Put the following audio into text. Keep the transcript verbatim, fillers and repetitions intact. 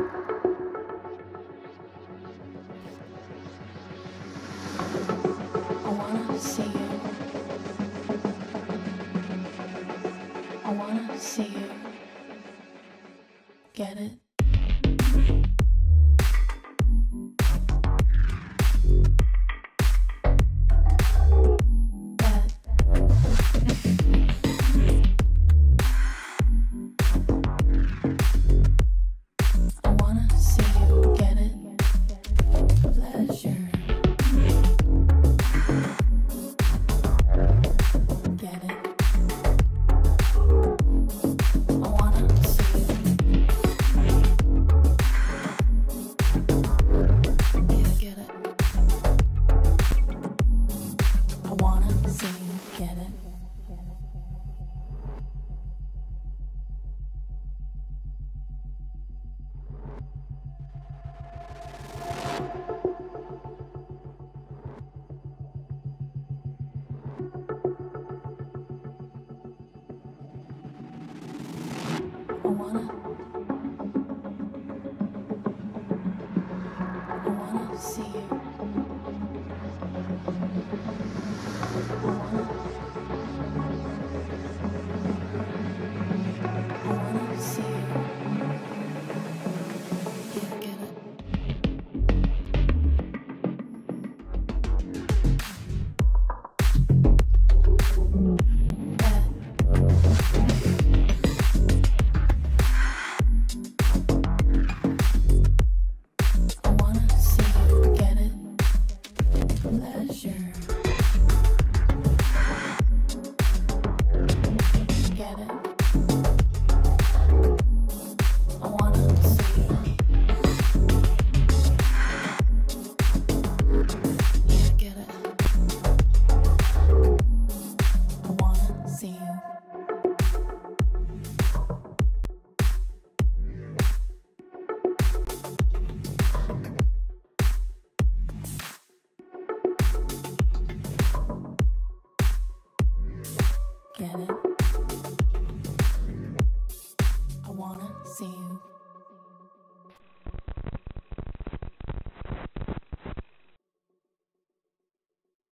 I wanna see you. I wanna see you. Get it? Get it? I wanna see you.